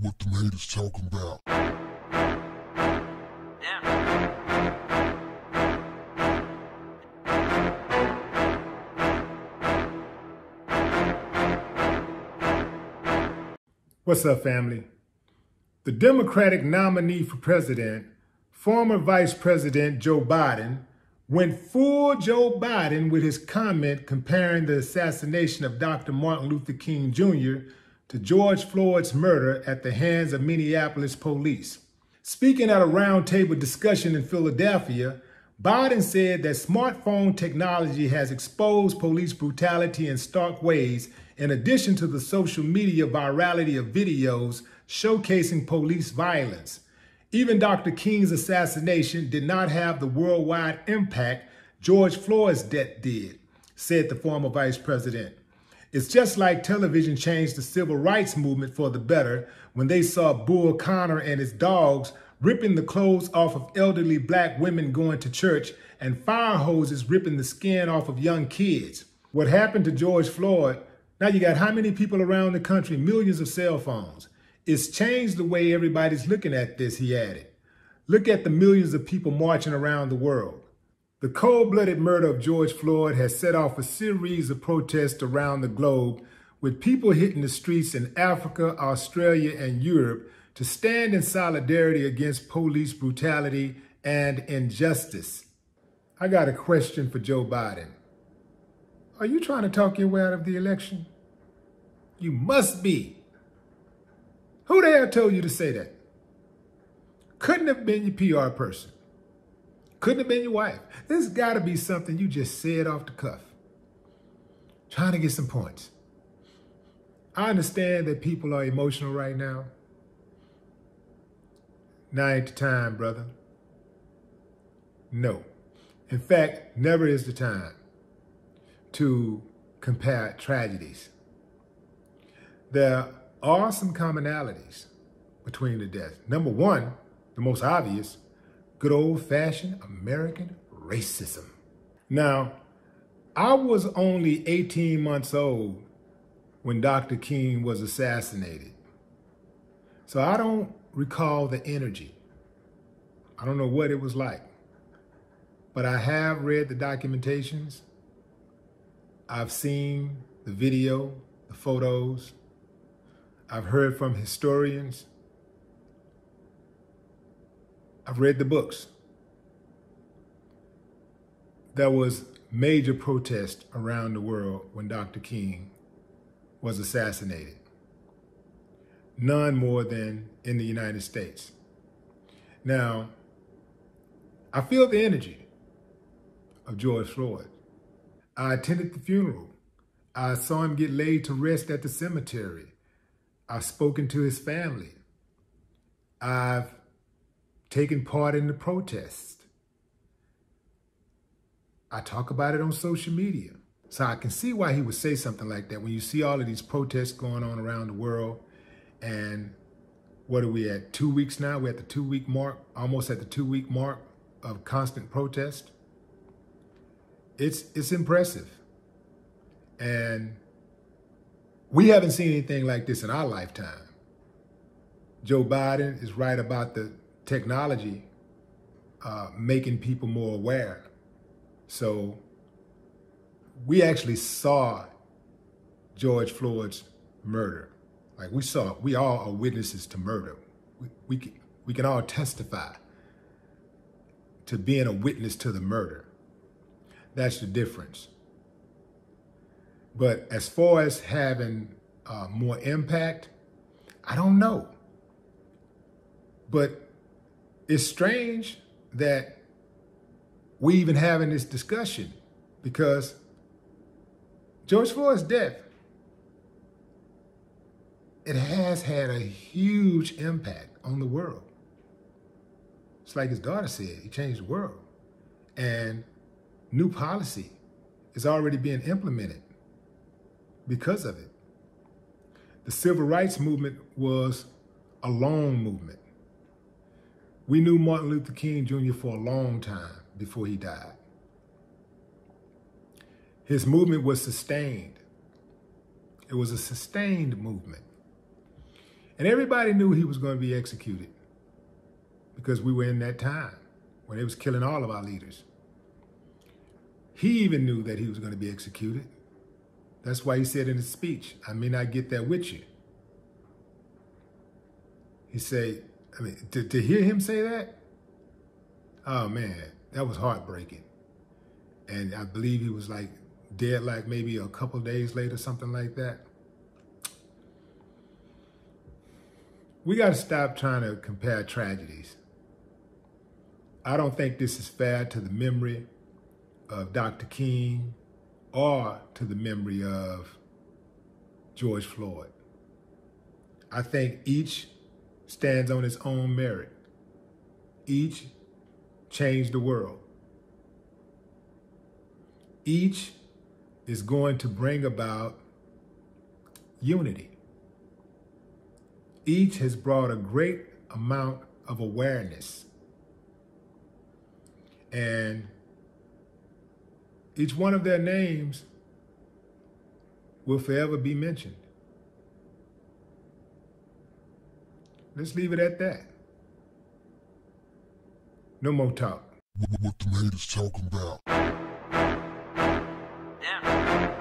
what the haters talking about. Yeah. What's up, family? The Democratic nominee for president, former Vice President Joe Biden, went full Joe Biden with his comment comparing the assassination of Dr. Martin Luther King Jr. to George Floyd's murder at the hands of Minneapolis police. Speaking at a roundtable discussion in Philadelphia, Biden said that smartphone technology has exposed police brutality in stark ways, in addition to the social media virality of videos showcasing police violence. Even Dr. King's assassination did not have the worldwide impact George Floyd's death did, said the former vice president. It's just like television changed the civil rights movement for the better when they saw Bull Connor and his dogs ripping the clothes off of elderly black women going to church and fire hoses ripping the skin off of young kids. What happened to George Floyd, now you got how many people around the country, millions of cell phones. It's changed the way everybody's looking at this, he added. Look at the millions of people marching around the world. The cold-blooded murder of George Floyd has set off a series of protests around the globe, with people hitting the streets in Africa, Australia, and Europe to stand in solidarity against police brutality and injustice. I got a question for Joe Biden. Are you trying to talk your way out of the election? You must be. Who the hell told you to say that? Couldn't have been your PR person. Couldn't have been your wife. This has got to be something you just said off the cuff. Trying to get some points. I understand that people are emotional right now. Now ain't the time, brother. No. In fact, never is the time to compare tragedies. There are some commonalities between the deaths. Number one, the most obvious, good old-fashioned American racism. Now, I was only 18 months old when Dr. King was assassinated. So I don't recall the energy. I don't know what it was like. But I have read the documentations. I've seen the video, the photos. I've heard from historians. I've read the books. There was major protest around the world when Dr. King was assassinated. None more than in the United States. Now, I feel the energy of George Floyd. I attended the funeral. I saw him get laid to rest at the cemetery. I've spoken to his family. I've taken part in the protest. I talk about it on social media. So I can see why he would say something like that when you see all of these protests going on around the world. And what are we at, 2 weeks now? We're at the 2 week mark, almost at the 2 week mark of constant protest. It's impressive. And we haven't seen anything like this in our lifetime. Joe Biden is right about the technology making people more aware. So we actually saw George Floyd's murder. Like we saw, we all are witnesses to murder. We can all testify to being a witness to the murder. That's the difference. But as far as having more impact, I don't know. But it's strange that we even having this discussion, because George Floyd's death, it has had a huge impact on the world. It's like his daughter said, he changed the world. And new policy is already being implemented because of it. The civil rights movement was a long movement. We knew Martin Luther King Jr. for a long time before he died. His movement was sustained. It was a sustained movement. And everybody knew he was going to be executed because we were in that time when they was killing all of our leaders. He even knew that he was going to be executed. That's why he said in his speech, I may not get that with you. He said, I mean, to hear him say that, oh man, that was heartbreaking. And I believe he was like dead, like maybe a couple days later, something like that. We got to stop trying to compare tragedies. I don't think this is fair to the memory of Dr. King or to the memory of George Floyd. I think each stands on its own merit. Each changed the world. Each is going to bring about unity. Each has brought a great amount of awareness. And each one of their names will forever be mentioned. Let's leave it at that. No more talk. What the haters talking about? Yeah.